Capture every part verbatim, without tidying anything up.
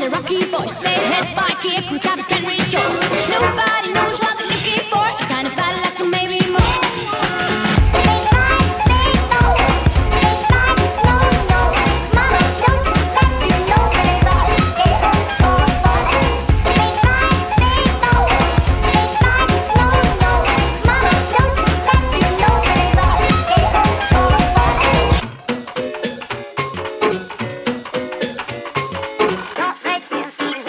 and a rocky voice. Lay your head back, kick, grab it, and rejoice. Nobody knows what they're looking for. A kind of battle like some maybe more. Don't make me feel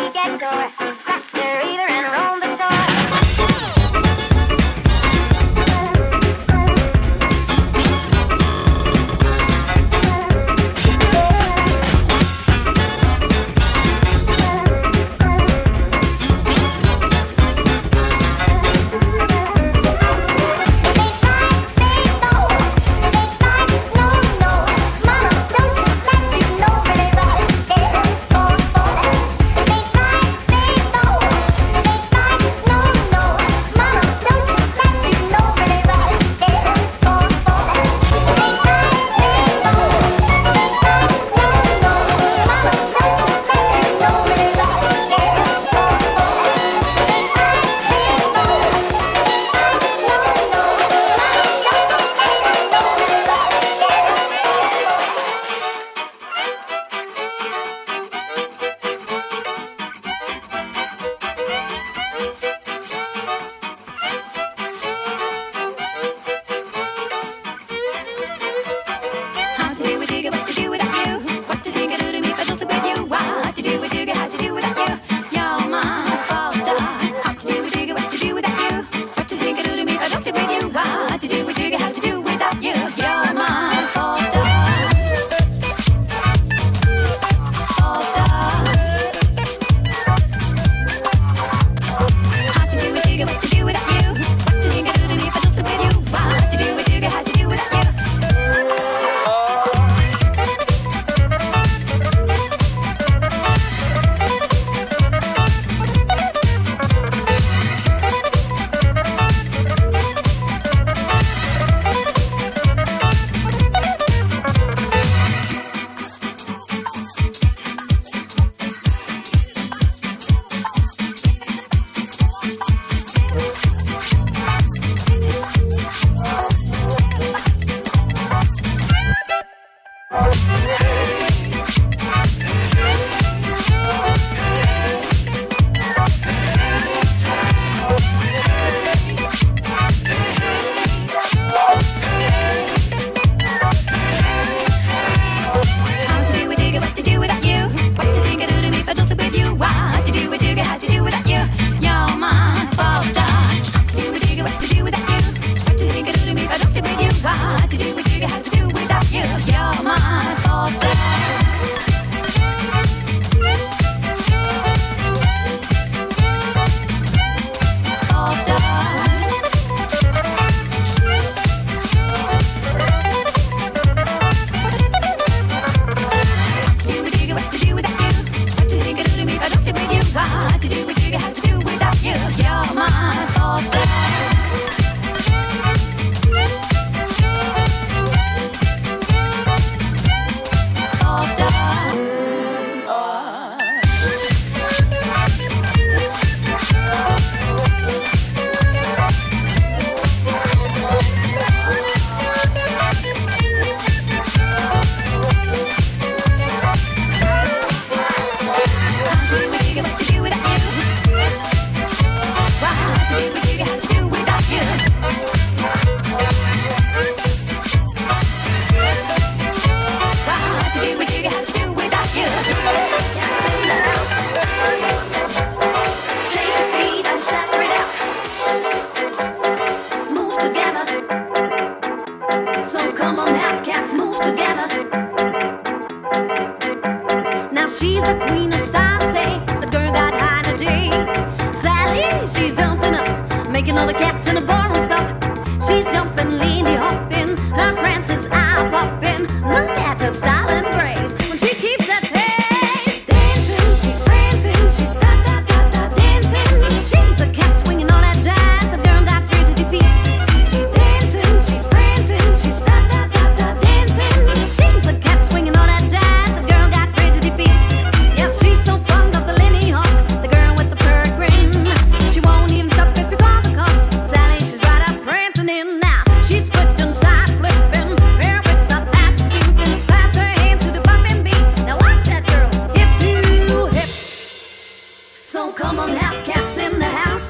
So come on out, cats in the house.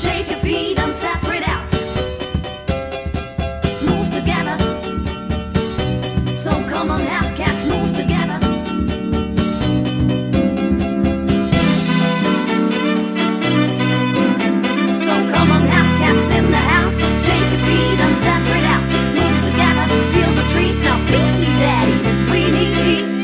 Shake your feet and separate out. Move together. So come on out, cats, move together. So come on out, cats in the house. Shake your feet and separate out. Move together, feel the treat. Now beat me, daddy, we need to eat.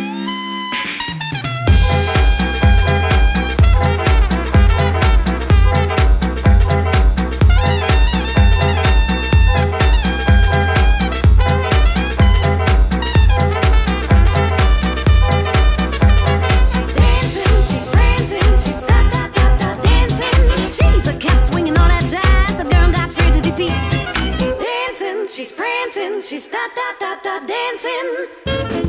She's prancing, she's da da da da dancing.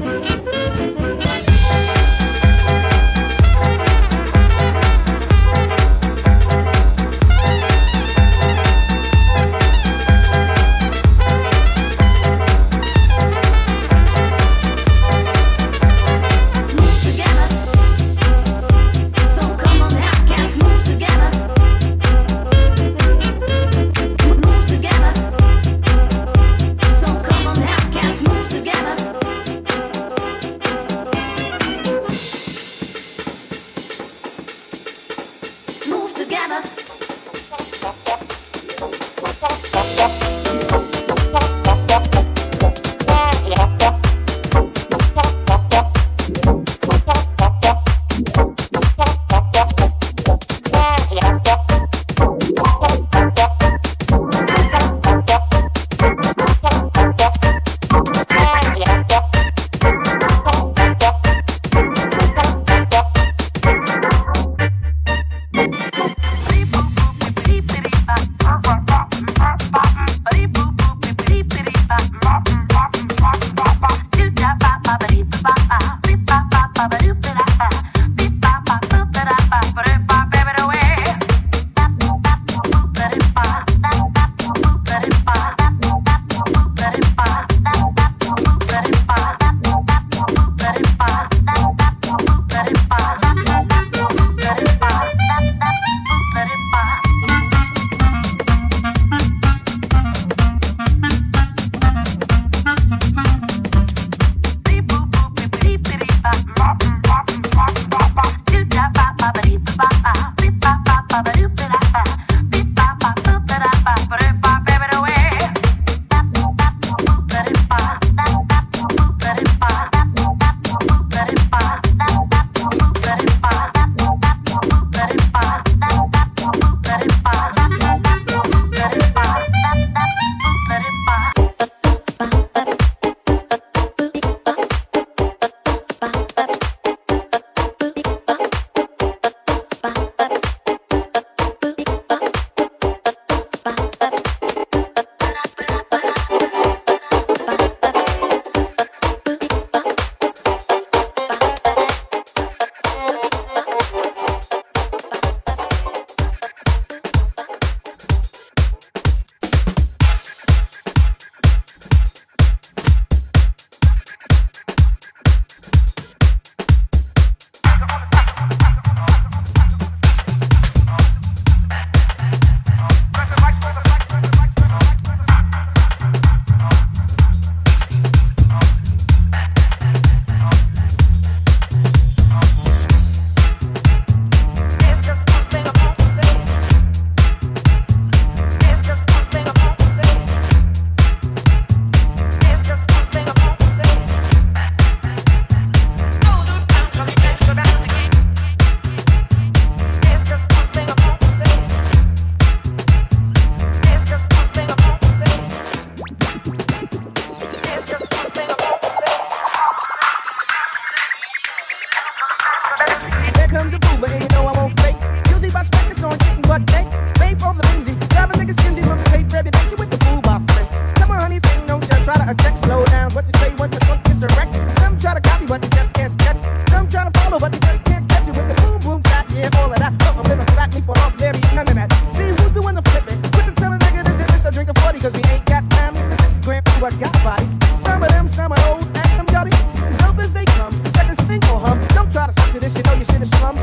Some of them, some of those, and some yachty. As dope as they come, second single hum. Don't try to stick to this, you know you should've slum.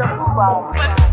the Cuba. Thank you.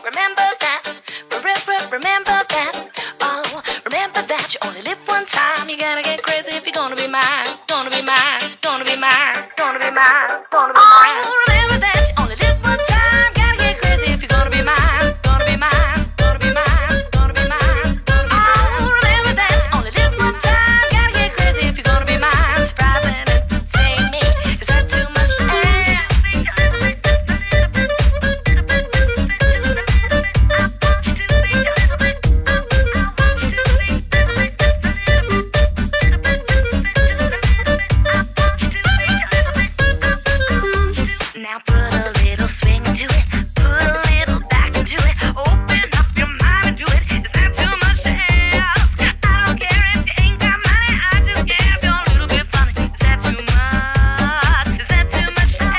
remember that, remember that, oh, remember that you only live one time. You gotta get crazy if you're gonna be mine, gonna be mine, gonna be mine, gonna be mine, gonna be mine. Oh, remember that you only live one time. Gotta get crazy if you're gonna be mine, gonna be mine, gonna be mine, gonna be mine, gonna be mine. Oh, remember that you only live one time. Gotta get crazy if you're gonna be mine. Surprise and entertain me. Is that too much to ask? Now put a little swing to it, put a little back into it, open up your mind and do it. It's not too much to ask. I don't care if you ain't got money, I just care if you're a little bit funny. Is that too much? Is that too much to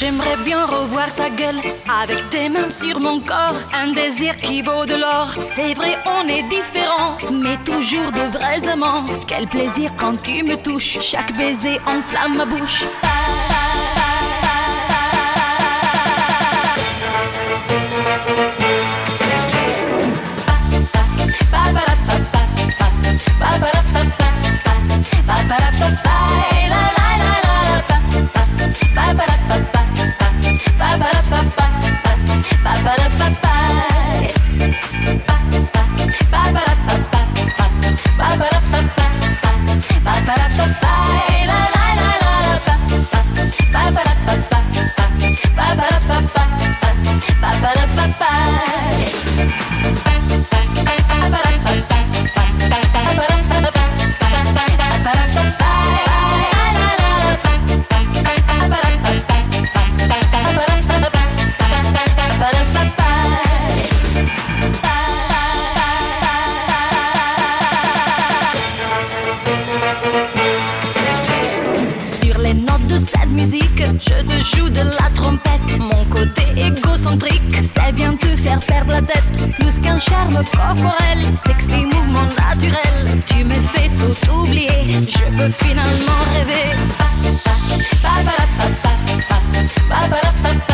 J'aimerais bien revoir ta gueule avec tes mains sur mon corps, un désir qui vaut de l'or. C'est vrai, on est différents, mais toujours de vrais amants. Quel plaisir quand tu me touches, chaque baiser enflamme ma bouche. Je te joue de la trompette, mon côté égocentrique sait bien te faire perdre la tête. Plus qu'un charme corporel, sexy mouvement naturel, tu me fais tout oublier, je peux finalement rêver. Pa, pa, pa, pa, pa, pa, pa, pa, pa, pa, pa, pa, pa,